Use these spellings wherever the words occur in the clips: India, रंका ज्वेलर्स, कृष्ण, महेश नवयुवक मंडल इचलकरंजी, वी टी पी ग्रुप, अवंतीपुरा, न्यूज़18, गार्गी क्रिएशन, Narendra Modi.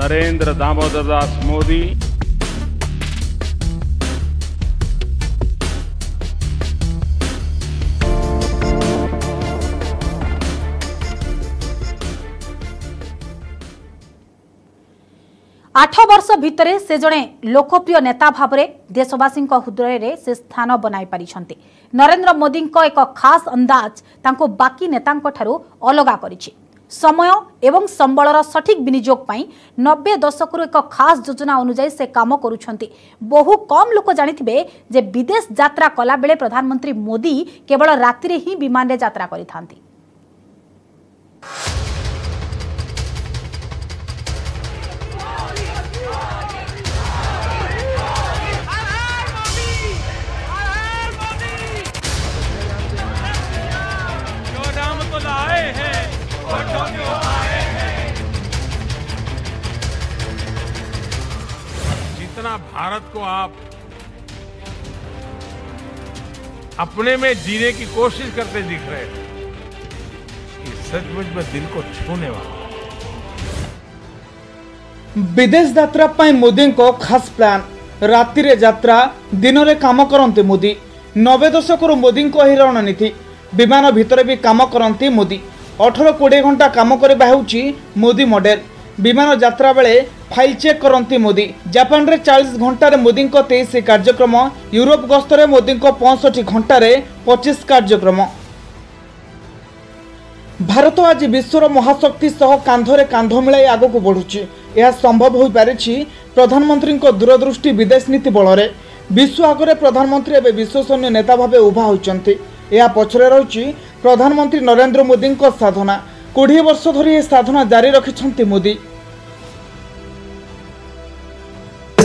नरेंद्र दामोदर दास मोदी आठ वर्ष भितर से जड़े लोकप्रिय नेता भाव में देशवासी हृदय में से स्थान बनाई पारिछन्ते। नरेंद्र मोदी एक खास अंदाज तांको बाकी नेता अलग करिछि। समय एवं संबलर सठिक विनियोग पई 90 दशक एक खास योजना अनुसार से काम करुछन्ते। बहु कम लोक जानिथिबे जे विदेश यात्रा कला बेले प्रधानमंत्री मोदी केवल राति ही विमान रे यात्रा करिथान्ते। जितना भारत को आप अपने में जीने की कोशिश करते दिख रहे हैं, सचमुच में दिल को छूने वाला। विदेश यात्रा पर मोदी को खास प्लान, राति रे यात्रा दिन रे काम करते मोदी। 90 दशक मोदी को ही रणनीति, विमान भीतर भी काम करते मोदी। 18-20 घंटा काम करवा होउची मोदी मॉडल। विमान यात्रा बेले फाइल चेक करती मोदी। जापान रे 40 घंटा मोदी 23 कार्यक्रम, यूरोप गस्तरे मोदी 65 घंटा 25 कार्यक्रम। भारत आज विश्वर महाशक्ति सह कांधरे कांध मिलाई आगक बढ़ुची। यह संभव हो पारिछि प्रधानमंत्री दूरदृष्टि विदेश नीति बल। विश्व आगे प्रधानमंत्री एवं विश्वसनीय नेता भाव उभा होती। यह पछरे रही प्रधानमंत्री नरेंद्र मोदी साधना। 20 वर्ष धरी साधना जारी रखी मोदी।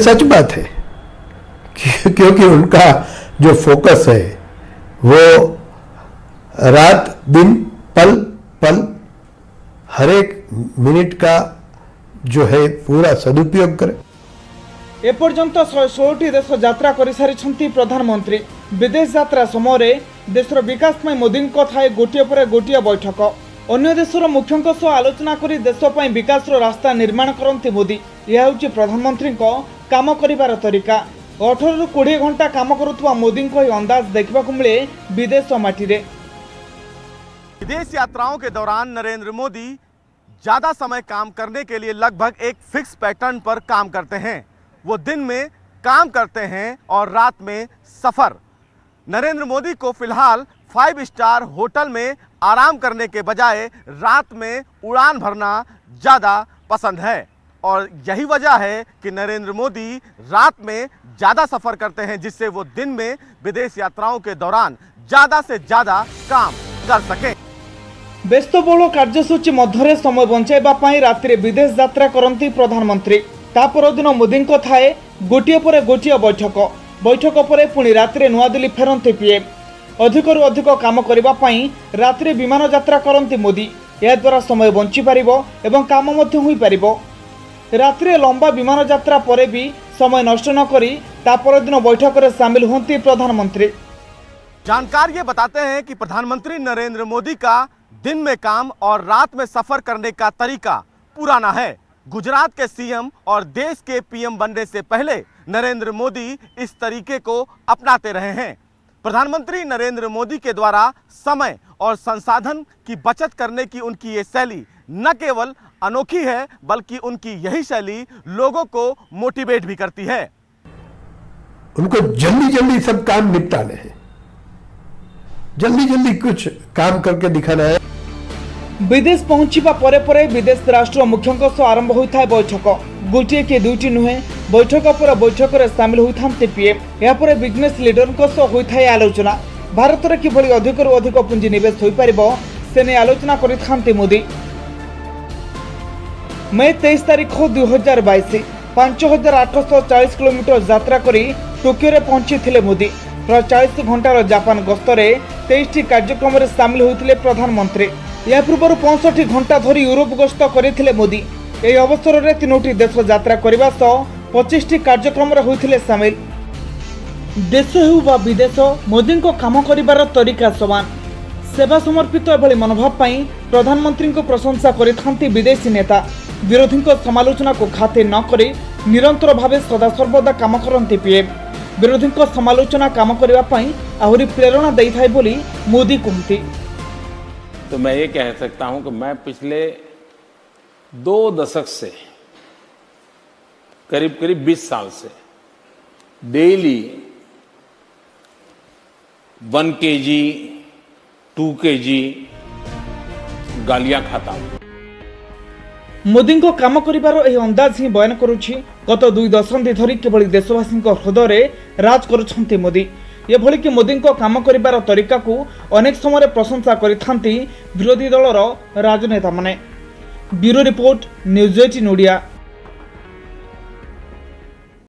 सच बात है क्योंकि उनका जो फोकस है वो रात दिन पल पल हर एक मिनट का जो है पूरा सदुपयोग करें। एपर्यंत 116 देश यात्रा कर सारी प्रधानमंत्री। विदेश यात्रा समय देशर विकास में मोदी थाए गोटे पर गोटे बैठक। अन्य देशर मुख्यों सह आलोचना कर देशपाई विकास रास्ता निर्माण करती मोदी। यह हूँ प्रधानमंत्री काम कर तरीका। 18-20 घंटा काम करुवा मोदी को अंदाज देखा मिले विदेश माटी। विदेश यात्राओं के दौरान नरेंद्र मोदी ज़्यादा समय काम करने के लिए लगभग एक फिक्स पैटर्न पर काम करते हैं। वो दिन में काम करते हैं और रात में सफ़र। नरेंद्र मोदी को फिलहाल 5 स्टार होटल में आराम करने के बजाय रात में उड़ान भरना ज़्यादा पसंद है और यही वजह है कि नरेंद्र मोदी रात में ज़्यादा सफ़र करते हैं, जिससे वो दिन में विदेश यात्राओं के दौरान ज़्यादा से ज़्यादा काम कर सकें। व्यस्तबहुल कार्यसूची मध्य समय बंचाई राति विदेश यात्रा करती प्रधानमंत्री। ता परदिन मोदी थाए गोटे पर गोटे बैठक। बैठक पर पुणी राति नूआदिल्ली फेरते पीएम। अधिकरू अधिक काम करने राति विमान यात्रा करती मोदी। याद्वारा समय बंची पारिबो काम हो। राति लंबा विमान यात्रा पर भी समय नष्ट न करी ता परदिन बैठक में शामिल होती प्रधानमंत्री। जानकार ये बताते हैं कि प्रधानमंत्री नरेंद्र मोदी का दिन में काम और रात में सफर करने का तरीका पुराना है। गुजरात के सीएम और देश के पीएम बनने से पहले नरेंद्र मोदी इस तरीके को अपनाते रहे हैं। प्रधानमंत्री नरेंद्र मोदी के द्वारा समय और संसाधन की बचत करने की उनकी ये शैली न केवल अनोखी है बल्कि उनकी यही शैली लोगों को मोटिवेट भी करती है। उनको जल्दी जल्दी सब काम निपटाने हैं, जल्दी जल्दी कुछ काम करके दिखाना है। विदेश पहुंचवा परे परे विदेश राष्ट्र मुख्यों सह आरंभ होता है बैठक। गोटे कि दुईटी नुहे बैठक पर बैठक में सामिल होते पीएम। यापर बिजनेस लीडर सह होता है आलोचना। भारत में किभली अधिकरू अधिक पुंजी निवेश हो पारिबो से ने आलोचना करते मोदी। मई 23 तारीख 2022 5840 किलोमीटर यात्रा करी टोकियो पहुंची मोदी। प्राय 40 घंटार जापान गस्तरे 23 कार्यक्रम में सामिल होते प्रधानमंत्री। या पूर्व 65 घंटा धरी यूरोप गस्त करते मोदी। यह अवसर में 3 देश यात्रा करने सह 25 कार्यक्रम होते सामिल। देश हो बा विदेश मोदी को काम कर तरीका समान। सेवा समर्पित एभली मनोभाव प्रधानमंत्री को प्रशंसा करते विदेशी नेता। विरोधी समालोचना को घाते नक निरंतर भाव सदा सर्वदा काम करते पीएम विरोधी समालोचना काम करने आहरी प्रेरणा दे था बोली मोदी कहते। तो मैं ये कह सकता हूँ कि मैं पिछले 2 दशक से करीब करीब 20 साल से डेली 1 kg 2 kg गालियां खाता हूँ। मोदी को काम करिबारो एही अंदाज ही बयान करुछि गत 2 दशंधि धरी केवल देशवासी हृदय में राज करुछन्ते मोदी। एभली कि मोदी को काम करिबार तरीका को अनेक समय प्रशंसा करिथान्ति विरोधी दलर राजनेता माने। Bureau report न्यूज़18 Odia.